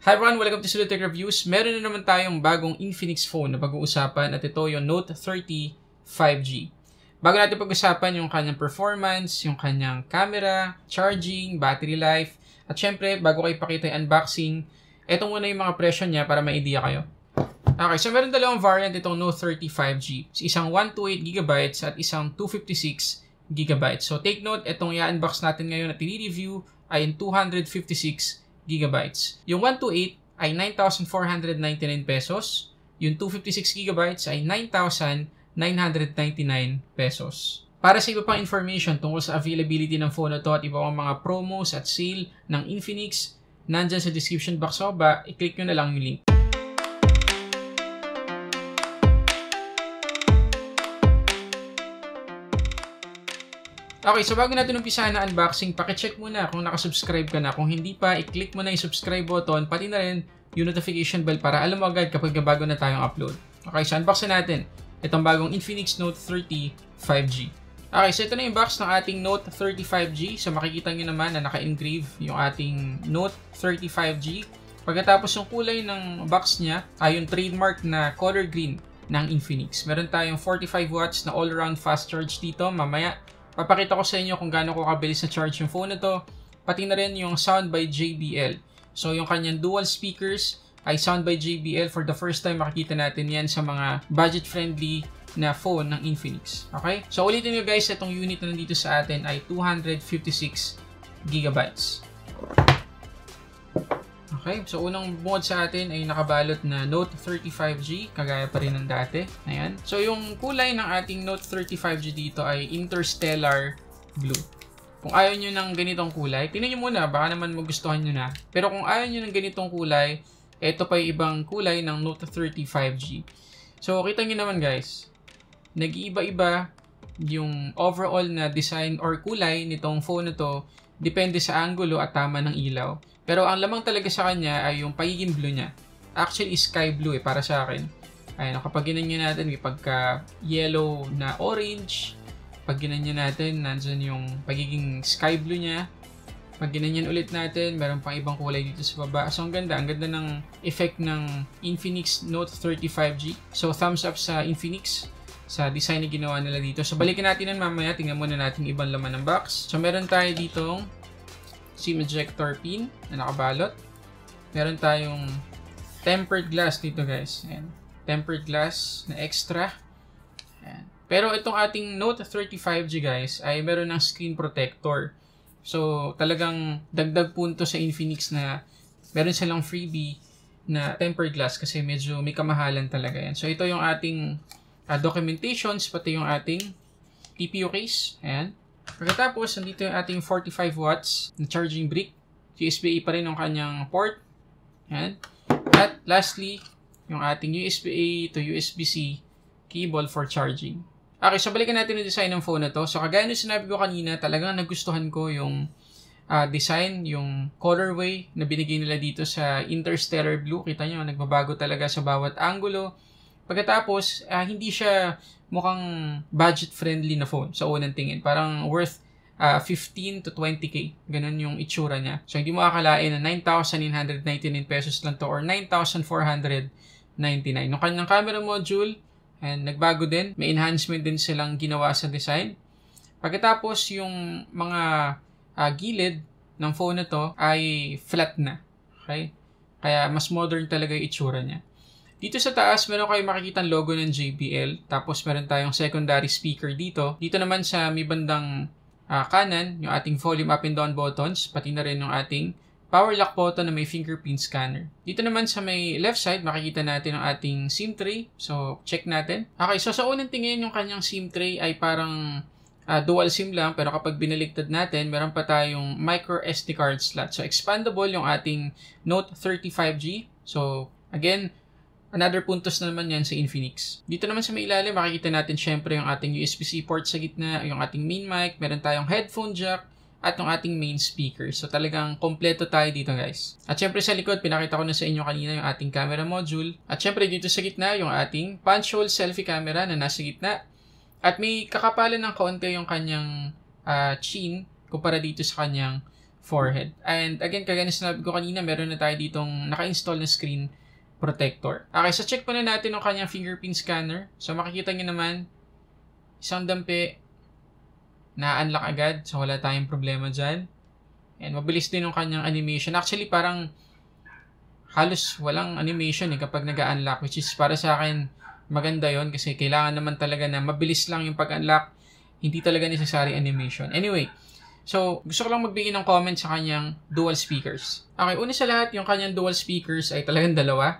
Hi everyone! Welcome to Sulit Tech Reviews. Meron na naman tayong bagong Infinix phone na pag-uusapan at ito yung Note 30 5G. Bago natin pag-usapan yung kanyang performance, yung kanyang camera, charging, battery life, at syempre bago kayo pakita yung unboxing, eto muna yung mga presyo niya para ma-idea kayo. Okay, so meron dalawang variant itong Note 30 5G. Isang 128GB at isang 256GB. So take note, itong i-unbox natin ngayon at i-review ay 256GB. Yung 128 ay 9,499 pesos. Yung 256GB ay 9,999 pesos. Para sa iba pang information tungkol sa availability ng phone na ito at iba pang mga promos at sale ng Infinix, nandyan sa description box sa baba, i-click nyo na lang yung link. Okay, so bago natin umpisahan na unboxing, pakicheck muna kung nakasubscribe ka na. Kung hindi pa, i-click mo na yung subscribe button, pati na rin yung notification bell para alam mo agad kapag bago na tayong upload. Okay, so unbox na natin itong bagong Infinix Note 30 5G. Okay, so ito na yung box ng ating Note 30 5G. So makikita nyo naman na naka-engrave yung ating Note 30 5G. Pagkatapos yung kulay ng box niya ay yung trademark na color green ng Infinix. Meron tayong 45 watts na all-around fast charge dito. Mamaya papakita ko sa inyo kung gaano ko kabilis na charge yung phone na to, pati na rin yung sound by JBL. So yung kanyang dual speakers ay sound by JBL. For the first time makikita natin yan sa mga budget-friendly na phone ng Infinix. Okay? So ulitin nyo guys, itong unit na nandito sa atin ay 256GB. Okay? So unang mode sa atin ay nakabalot na Note 30 5G, kagaya pa rin ng dati. Ayan. So yung kulay ng ating Note 30 5G dito ay interstellar blue. Kung ayaw nyo ng ganitong kulay, tingnan nyo muna, baka naman magustuhan nyo na. Pero kung ayaw nyo ng ganitong kulay, ito pa yung ibang kulay ng Note 30 5G. So kita nyo naman guys, nag-iiba-iba yung overall na design or kulay nitong phone na to, depende sa angulo at tama ng ilaw. Pero ang lamang talaga sa kanya ay yung pagiging blue niya. Actually, sky blue eh, para sa akin. Ayan, kapag ginanyan natin, may pagka-yellow na orange. Pag ginanyan natin, nandyan yung pagiging sky blue niya. Pag ginanyan ulit natin, meron pang ibang kulay dito sa baba. So, ang ganda. Ang ganda ng effect ng Infinix Note 30 5G. So, thumbs up sa Infinix sa design na ginawa nila dito. So, balikan natin yan mamaya. Tingnan muna natin ibang laman ng box. So, meron tayo ditong SIM ejector pin na nakabalot. Meron tayong tempered glass dito guys. Ayan. Tempered glass na extra. Ayan. Pero itong ating Note 30 5G guys ay meron ng screen protector. So talagang dagdag punto sa Infinix na meron silang freebie na tempered glass kasi medyo may kamahalan talaga yan. So ito yung ating documentations pati yung ating TPU case. Ayan. Pagkatapos, nandito yung ating 45 watts na charging brick. USB-A pa rin yung kanyang port. Ayan. At lastly, yung ating USB-A to USB-C cable for charging. Okay, so balikan natin yung design ng phone na to. So kagaya nung sinabi ko kanina, talagang nagustuhan ko yung design, yung colorway na binigay nila dito sa interstellar blue. Kita nyo, nagbabago talaga sa bawat angulo. Pagkatapos, hindi siya mukhang budget-friendly na phone sa unang tingin. Parang worth 15 to 20k. Ganun yung itsura niya. So, hindi mo akalain na 9,999 pesos lang to or 9,499. Yung kanyang camera module, and nagbago din. May enhancement din silang ginawa sa design. Pagkatapos, yung mga gilid ng phone na to ay flat na. Okay? Kaya, mas modern talaga yung itsura niya. Dito sa taas, meron kayo makikita ang logo ng JBL. Tapos, meron tayong secondary speaker dito. Dito naman sa may bandang kanan, yung ating volume up and down buttons, pati na rin yung ating power lock button na may fingerprint scanner. Dito naman sa may left side, makikita natin ang ating SIM tray. So, check natin. Okay, so sa unang tingin, yung kanyang SIM tray ay parang dual SIM lang. Pero kapag binaliktad natin, meron pa tayong micro SD card slot. So, expandable yung ating Note 30 5G. So, again, another puntos na naman yan sa Infinix. Dito naman sa may ilalim, makikita natin syempre yung ating USB-C port sa gitna, yung ating main mic, meron tayong headphone jack, at yung ating main speaker. So talagang kompleto tayo dito guys. At syempre sa likod, pinakita ko na sa inyo kanina yung ating camera module. At syempre dito sa gitna, yung ating punch hole selfie camera na nasa gitna. At may kakapalan ng kaunti yung kanyang chin kumpara dito sa kanyang forehead. And again, kagaya na sinabi ko kanina, meron na tayo ditong naka-install na screen protector. Okay, so check muna natin ang kanyang fingerprint scanner. So makikita nyo naman, isang dampi, na-unlock agad. So wala tayong problema dyan. And mabilis din yung kanyang animation. Actually, parang halos walang animation kapag nag-unlock, which is para sa akin maganda yon kasi kailangan naman talaga na mabilis lang yung pag-unlock. Hindi talaga necessary animation. Anyway, so gusto ko lang magbigay ng comment sa kanyang dual speakers. Okay, una sa lahat, yung kanyang dual speakers ay talagang dalawa.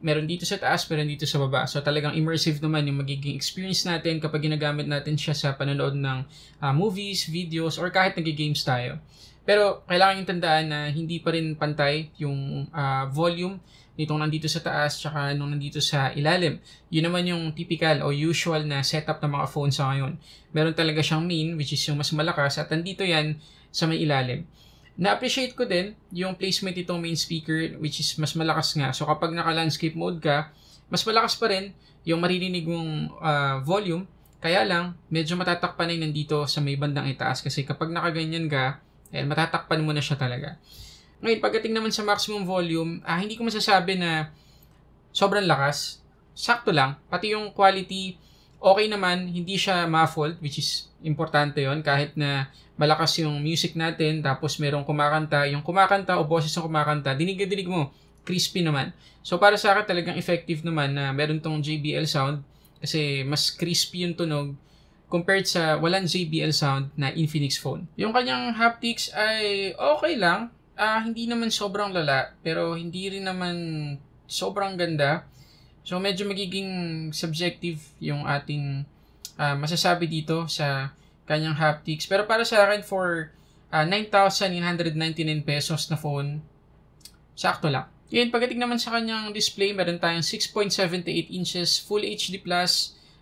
Meron dito sa taas, meron dito sa baba. So talagang immersive naman yung magiging experience natin kapag ginagamit natin siya sa panonood ng movies, videos, or kahit nag-games tayo. Pero kailangan yung tandaan na hindi pa rin pantay yung volume nitong nandito sa taas tsaka nung nandito sa ilalim. Yun naman yung typical o usual na setup ng mga phone sa ngayon. Meron talaga siyang mean, which is yung mas malakas, at nandito yan sa may ilalim. Na-appreciate ko din yung placement nitong main speaker, which is mas malakas nga. So kapag naka-landscape mode ka, mas malakas pa rin yung maririnig mong volume. Kaya lang, medyo matatakpan na nandito sa may bandang itaas kasi kapag nakaganyan ka, eh, matatakpan mo na siya talaga. Ngayon, pagdating naman sa maximum volume, hindi ko masasabi na sobrang lakas. Sakto lang. Pati yung quality, okay naman. Hindi siya muffled, which is importante yon. Kahit na malakas yung music natin, tapos merong kumakanta. Yung kumakanta o boses ng kumakanta, dinig-dinig mo, crispy naman. So, para sa akin, talagang effective naman na meron tong JBL sound. Kasi mas crispy yung tunog compared sa walang JBL sound na Infinix phone. Yung kanyang haptics ay okay lang. Hindi naman sobrang lala, pero hindi rin naman sobrang ganda. So medyo magiging subjective yung ating masasabi dito sa kanyang haptics. Pero para sa akin, for 9,999 pesos na phone, sakto lang. Yun, pagdating naman sa kanyang display, meron tayong 6.78 inches Full HD+.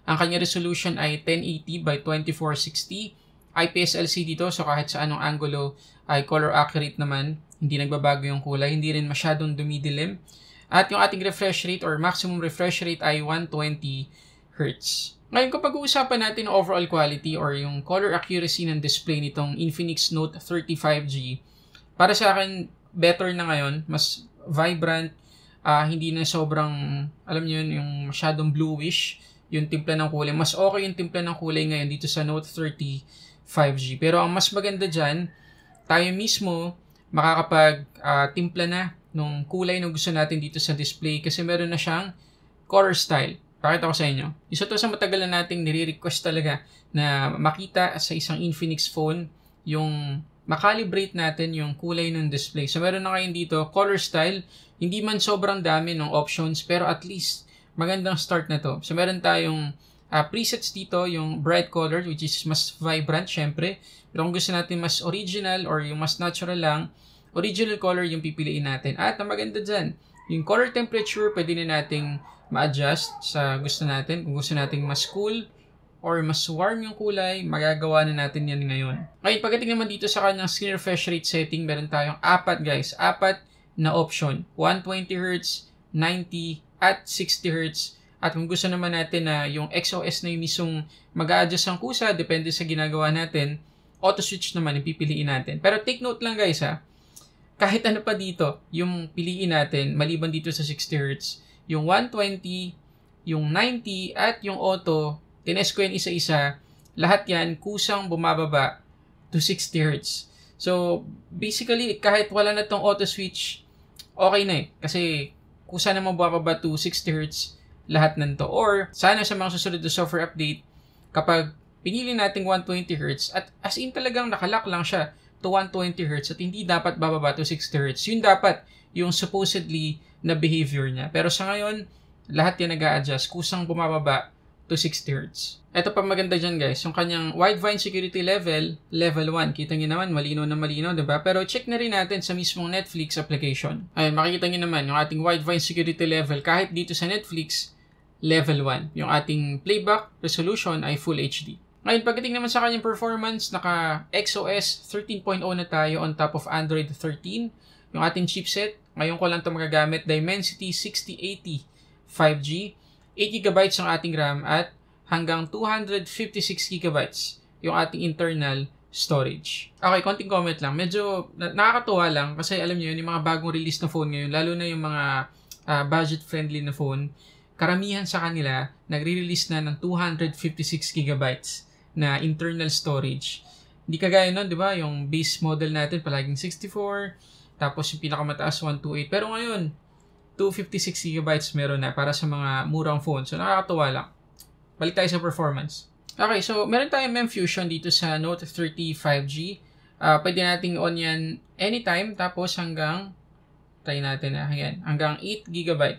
Ang kanyang resolution ay 1080 by 2460. IPS LCD dito, so kahit sa anong angulo ay color accurate naman. Hindi nagbabago yung kulay, hindi rin masyadong dumidilim. At yung ating refresh rate or maximum refresh rate ay 120 Hz. Ngayon, kapag uusapan natin yung overall quality or yung color accuracy ng display nitong Infinix Note 30 5G, para sa akin, better na ngayon. Mas vibrant, hindi na sobrang, alam nyo yun, yung masyadong bluish yung timpla ng kulay. Mas okay yung timpla ng kulay ngayon dito sa Note 30 5G. Pero ang mas maganda dyan, tayo mismo makakapag-timpla na nung kulay na gusto natin dito sa display kasi meron na siyang color style. Pakita ko sa inyo. Isa to sa matagal na nating nire-request talaga na makita sa isang Infinix phone yung makalibrate natin yung kulay ng display. So meron na ngayon dito, color style. Hindi man sobrang dami ng options pero at least magandang start na to. So, meron tayong presets dito, yung bright color, which is mas vibrant, syempre. Pero kung gusto natin mas original or yung mas natural lang, original color yung pipiliin natin. At ang maganda dyan, yung color temperature, pwede na nating ma-adjust sa gusto natin. Kung gusto nating mas cool or mas warm yung kulay, magagawa na natin yan ngayon. Ngayon, pagdating naman dito sa kanyang screen refresh rate setting, meron tayong apat, guys. Apat na option. 120 Hz, 90 Hz, at 60 Hz. At kung gusto naman natin na yung XOS na yung mismong mag-a-adjust ang kusa, depende sa ginagawa natin, auto-switch naman yung pipiliin natin. Pero take note lang guys ha, kahit ano pa dito, yung piliin natin, maliban dito sa 60 Hz, yung 120, yung 90, at yung auto, tinest ko yan isa-isa, lahat yan kusang bumababa to 60 Hz. So, basically, kahit wala na tong auto-switch, okay na eh. Kasi, kung sana mabababa to 60 Hz lahat nanto. Or sana sa mga susunod na software update, kapag pinili natin 120 Hz, at as in talagang nakalock lang siya to 120 Hz at hindi dapat bababa to 60 Hz. Yun dapat yung supposedly na behavior niya. Pero sa ngayon, lahat yan nag-a-adjust. Kusang bumababa to 60 Hz. Ito pa maganda dyan guys, yung kanyang Widevine security level, level 1. Kita nyo naman, malino na malino, diba? Pero check na rin natin sa mismong Netflix application. Ayun, makikita nyo naman, yung ating Widevine security level, kahit dito sa Netflix, level 1. Yung ating playback resolution ay Full HD. Ngayon, pagdating naman sa kanyang performance, naka XOS 13.0 na tayo on top of Android 13. Yung ating chipset, ngayon ko lang ito magagamit, Dimensity 6080 5G. 8 GB ang ating RAM at hanggang 256 GB yung ating internal storage. Okay, konting comment lang. Medyo nakakatuwa lang kasi alam niyo yun, yung mga bagong release na phone ngayon, lalo na yung mga budget-friendly na phone, karamihan sa kanila nagre-release na ng 256GB na internal storage. Hindi kagaya nun, di ba? Yung base model natin palaging 64, tapos yung pinakamataas 128. Pero ngayon, 256GB meron na para sa mga murang phone. So nakakatuwa lang. Balik tayo sa performance. Okay, so meron tayong Memfusion dito sa Note 30 5G. Pwede nating on yan anytime, tapos hanggang, try natin na, ayan, hanggang 8GB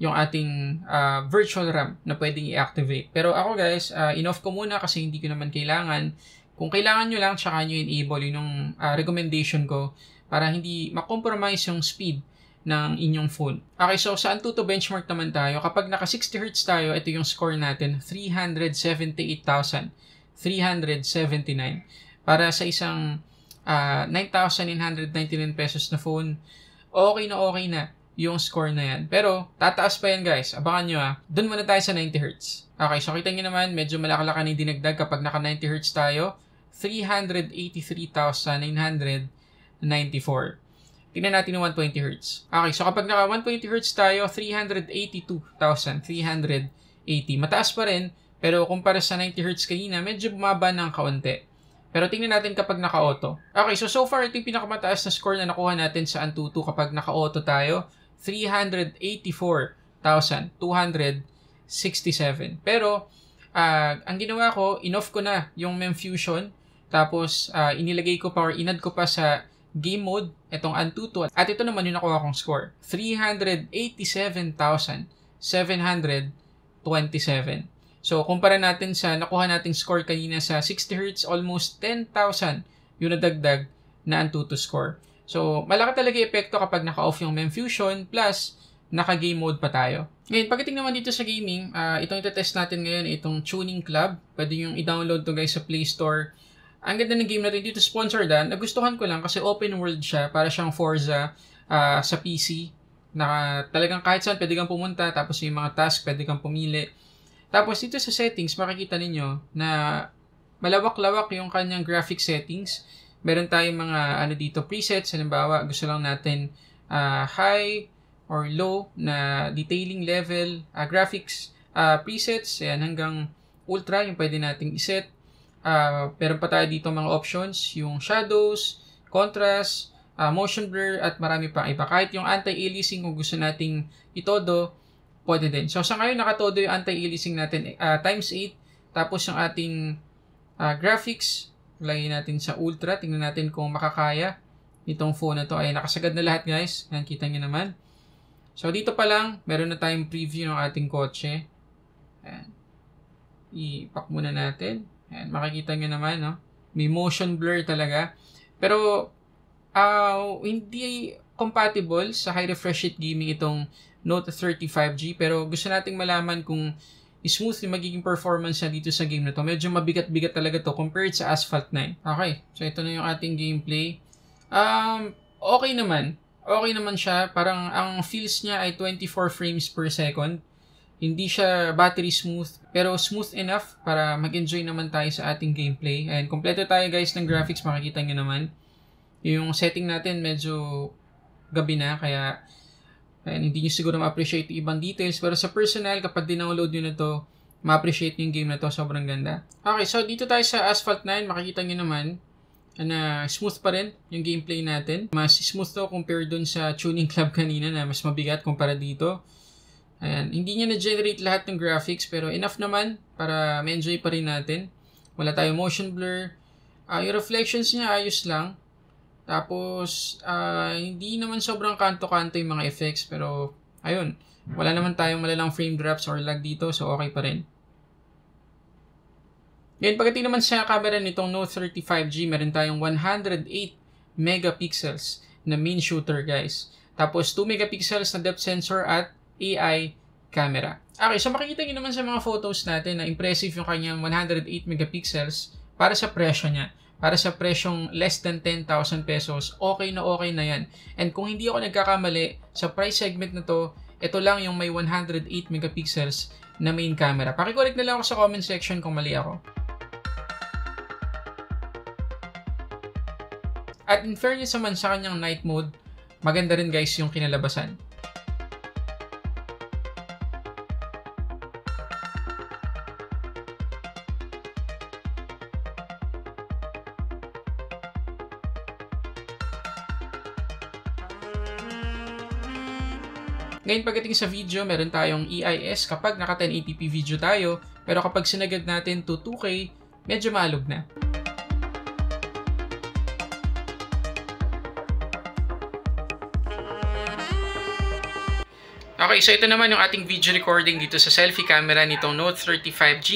yung ating virtual RAM na pwedeng i-activate. Pero ako guys, in-off ko muna kasi hindi ko naman kailangan. Kung kailangan nyo lang, tsaka nyo enable, yun yung recommendation ko para hindi makompromise yung speed ng inyong phone. Okay, so sa Antutu benchmark naman tayo, kapag naka 60Hz tayo, ito yung score natin, 378,379. Para sa isang 9,999 pesos na phone, okay na yung score na yan. Pero, tataas pa yan guys. Abangan nyo ha. Doon muna tayo sa 90Hz. Okay, so kita nyo naman, medyo malakalakan yung dinagdag kapag naka 90Hz tayo, 383,994. Tingnan natin yung 120Hz. Okay, so kapag naka 120Hz tayo, 382,380. Mataas pa rin, pero kumpara sa 90Hz kanina, medyo bumaba ng kaunti. Pero tingnan natin kapag naka-auto. Okay, so far, ito yung pinakamataas na score na nakuha natin sa Antutu kapag naka-auto tayo, 384,267. Pero, ang ginawa ko, in-off ko na yung Memfusion, tapos inilagay ko pa or inad ko pa sa game mode, itong Antutu. At ito naman yung nakuha kong score, 387,727. So, kumpara natin sa nakuha nating score kanina sa 60Hz, almost 10,000 yung nadagdag na Antutu score. So, malaki talaga yung epekto kapag naka-off yung Memfusion plus naka-game mode pa tayo. Ngayon, pagdating naman dito sa gaming, itong itatest natin ngayon, itong Tuning Club. Pwede yung i-download to guys sa Play Store. Ang ganda ng game natin dito, sponsored ha. Nagustuhan ko lang kasi open world siya. Para siyang Forza sa PC. Na talagang kahit saan pwede kang pumunta. Tapos yung mga task pwede kang pumili. Tapos dito sa settings, makikita ninyo na malawak-lawak yung kanyang graphic settings. Meron tayong mga ano dito, presets. Halimbawa, gusto lang natin high or low na detailing level. Graphics presets. Ayan, hanggang ultra yung pwede nating iset. Meron pa tayo dito mga options, yung shadows, contrast, motion blur, at marami pa iba. Kahit yung anti-aliasing kung gusto nating itodo, pwede din. So sa ngayon nakatodo yung anti-aliasing natin times 8, tapos yung ating graphics, lagay natin sa ultra, tingnan natin kung makakaya itong phone na to. Ay nakasagad na lahat guys, yan, kita nyo naman. So dito pa lang, meron na tayong preview ng ating kotse. Ayan. I-pack muna natin. Ayan, makikita nyo naman, no? May motion blur talaga. Pero, hindi compatible sa high refresh rate gaming itong Note 30 5G. Pero gusto nating malaman kung smooth yung magiging performance na dito sa game na to. Medyo mabigat-bigat talaga to compared sa Asphalt 9. Okay, so ito na yung ating gameplay. Okay naman. Okay naman siya. Parang ang feels niya ay 24 frames per second. Hindi siya battery smooth, pero smooth enough para mag-enjoy naman tayo sa ating gameplay. Ayan, kompleto tayo guys ng graphics, makikita nyo naman. Yung setting natin medyo gabi na, kaya ayan, hindi nyo siguro ma-appreciate yung ibang details. Pero sa personal, kapag dinownload nyo na to, ma-appreciate yung game na to, sobrang ganda. Okay, so dito tayo sa Asphalt 9, makikita nyo naman na smooth pa rin yung gameplay natin. Mas smooth to compared dun sa Tuning Club kanina na mas mabigat kumpara dito. Ayan, hindi niya na-generate lahat ng graphics pero enough naman para ma-enjoy pa rin natin. Wala tayong motion blur. Yung reflections niya ayos lang. Tapos, hindi naman sobrang kanto-kanto yung mga effects pero ayun, wala naman tayong malalang frame drops or lag dito so okay pa rin. Ngayon, pagdating naman sa camera nitong Note 30 5G, meron tayong 108 megapixels na main shooter guys. Tapos, 2 megapixels na depth sensor at AI camera. Okay, so makikita nyo naman sa mga photos natin na impressive yung kanyang 108 megapixels para sa presyo niya. Para sa presyong less than 10,000 pesos, okay na yan. And kung hindi ako nagkakamali, sa price segment na to, ito lang yung may 108 megapixels na main camera. Pakicorrect na lang ako sa comment section kung mali ako. At in fairness naman sa kanyang night mode, maganda rin guys yung kinalabasan. Ngayon pagdating sa video, meron tayong EIS kapag naka 1080p video tayo, pero kapag sinagad natin to 2K, medyo maalog na. Okay, so ito naman yung ating video recording dito sa selfie camera nitong Note 30 5G.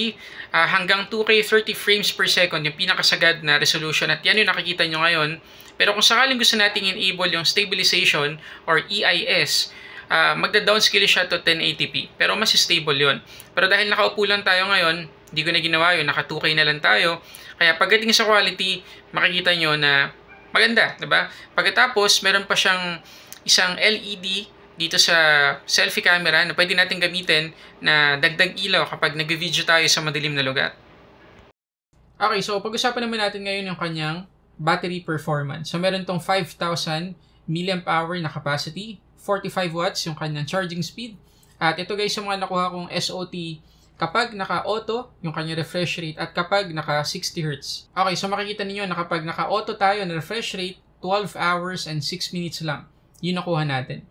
Hanggang 2K 30 frames per second yung pinakasagad na resolution at yan yung nakikita nyo ngayon. Pero kung sakaling gusto nating enable yung stabilization or EIS, magda-downscale siya to 1080p, pero mas stable yon. Pero dahil nakaupo lang tayo ngayon, hindi ko na ginawa yun, naka 2K na lang tayo. Kaya pagdating sa quality, makikita nyo na maganda, diba? Pagkatapos, meron pa siyang isang LED dito sa selfie camera na pwede natin gamitin na dagdag ilaw kapag nag-video tayo sa madilim na lugar. Okay, so pag-usapan naman natin ngayon yung kanyang battery performance. So meron tong 5,000 mAh na capacity, 45 watts yung kanyang charging speed. At ito guys yung mga nakuha kong SOT kapag naka-auto yung kanyang refresh rate at kapag naka 60 Hz. Okay, so makikita niyo na kapag naka-auto tayo na refresh rate, 12 hours and 6 minutes lang. Yun nakuha natin.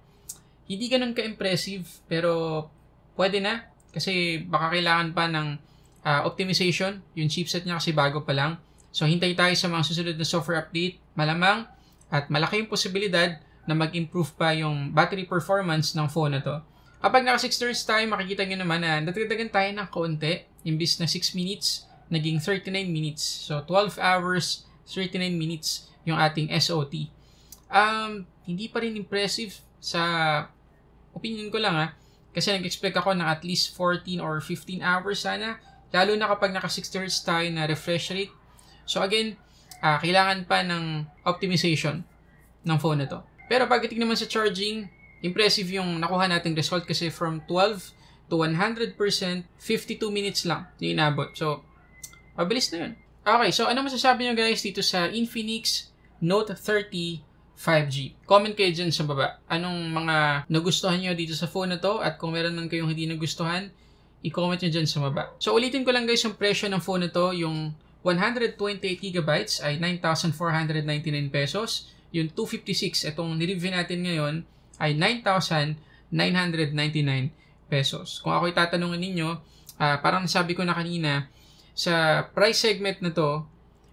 Hindi ganun ka-impressive pero pwede na kasi baka kailangan pa ng optimization. Yung chipset niya kasi bago pa lang. So hintay tayo sa mga susunod na software update. Malamang at malaki yung posibilidad na mag-improve pa yung battery performance ng phone na to. Kapag naka 6 hours tayo, makikita nyo naman na natagdagan tayo ng konti. Imbis na 6 minutes, naging 39 minutes. So, 12 hours, 39 minutes yung ating SOT. Hindi pa rin impressive sa opinion ko lang ha. Kasi nag-expect ako ng at least 14 or 15 hours sana. Lalo na kapag naka 6 hours tayo na refresh rate. So, again, kailangan pa ng optimization ng phone na to. Pero pagdating naman sa charging, impressive yung nakuha nating result kasi from 12 to 100%, 52 minutes lang na inabot. So, mabilis na yun. Okay, so ano masasabi nyo guys dito sa Infinix Note 30 5G? Comment kayo dyan sa baba. Anong mga nagustuhan nyo dito sa phone na to? At kung meron man kayong hindi nagustuhan, i-comment nyo dyan sa baba. So, ulitin ko lang guys yung presyo ng phone na to. Yung 128GB ay 9,499 pesos. Yung 256, itong nireview natin ngayon ay 9,999 pesos. Kung ako'y tatanungin ninyo, parang nasabi ko na kanina, sa price segment na to,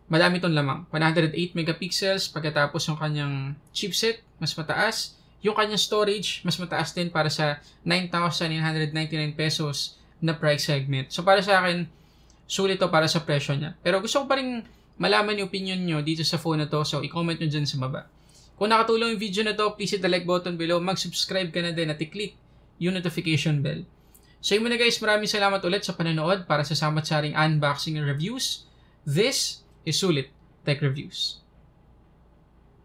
madami itong lamang. 108 megapixels, pagkatapos yung kanyang chipset, mas mataas. Yung kanyang storage, mas mataas din para sa 9,999 pesos na price segment. So para sa akin, sulit to para sa presyo niya. Pero gusto ko pa rin malaman yung opinion nyo dito sa phone na to. So, i-comment nyo dyan sa baba. Kung nakatulong yung video na to, please hit the like button below. Mag-subscribe ka na din at i-click yung notification bell. So, yun muna guys. Maraming salamat ulit sa panonood para sa samat-saring unboxing and reviews. This is Sulit Tech Reviews.